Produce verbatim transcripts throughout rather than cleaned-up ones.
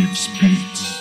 experience.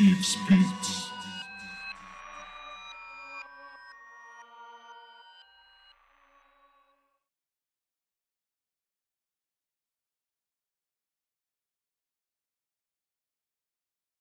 Experience. Experience.